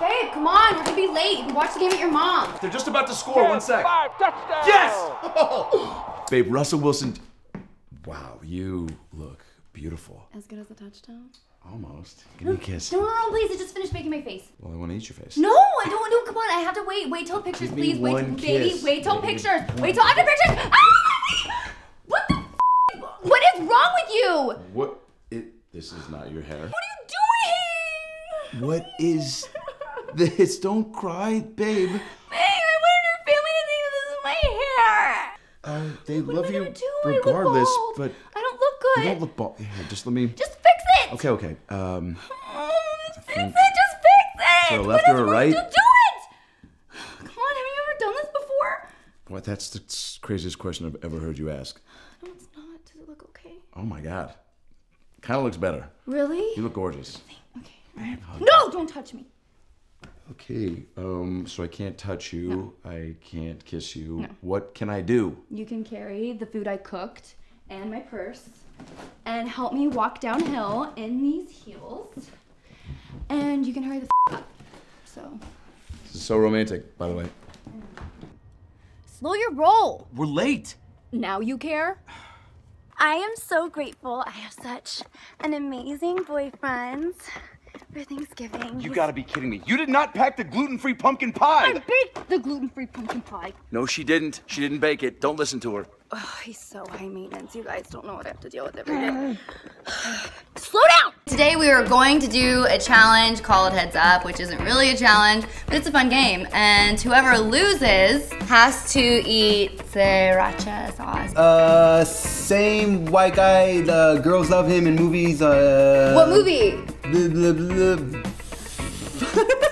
Babe, come on, we're gonna be late. Watch the game at your mom. They're just about to score. 1 sec. 5, touchdown! Yes! Oh. Babe, Russell Wilson. Wow, you look beautiful. As good as a touchdown? Almost. Give me a kiss. No, please. I just finished baking my face. Well, I want to eat your face. No, I don't want to. Come on, I have to wait. Wait till pictures, please. Wait, baby. Wait till pictures. Wait till after pictures. Ah! What the f? What is wrong with you? What? This is not your hair. What are you doing? What is this? Don't cry, babe. Babe, I wanted your family to think that this is my hair. They love you regardless, but I don't look good. You don't look bald. Here, just let me. Just. Okay, okay. Just fix it! Just fix it! So left or right? Just do it! Come on, have you ever done this before? What? That's the craziest question I've ever heard you ask. No, it's not. Does it look okay? Oh my God. Kind of looks better. Really? You look gorgeous. Okay. Man, no! Don't touch me. Okay. So I can't touch you. No. I can't kiss you. No. What can I do? You can carry the food I cooked and my purse. And help me walk downhill in these heels. And you can hurry the f up. So. This is so romantic, by the way. Slow your roll. We're late. Now you care? I am so grateful. I have such an amazing boyfriend for Thanksgiving. You gotta be kidding me. You did not pack the gluten-free pumpkin pie. I baked the gluten-free pumpkin pie. No, she didn't. She didn't bake it. Don't listen to her. Oh, he's so high maintenance. You guys don't know what I have to deal with every day. Slow down! Today we are going to do a challenge called Heads Up, which isn't really a challenge, but it's a fun game. And whoever loses has to eat sriracha sauce. Same white guy, the girls love him in movies. What movie? Blah, blah, blah.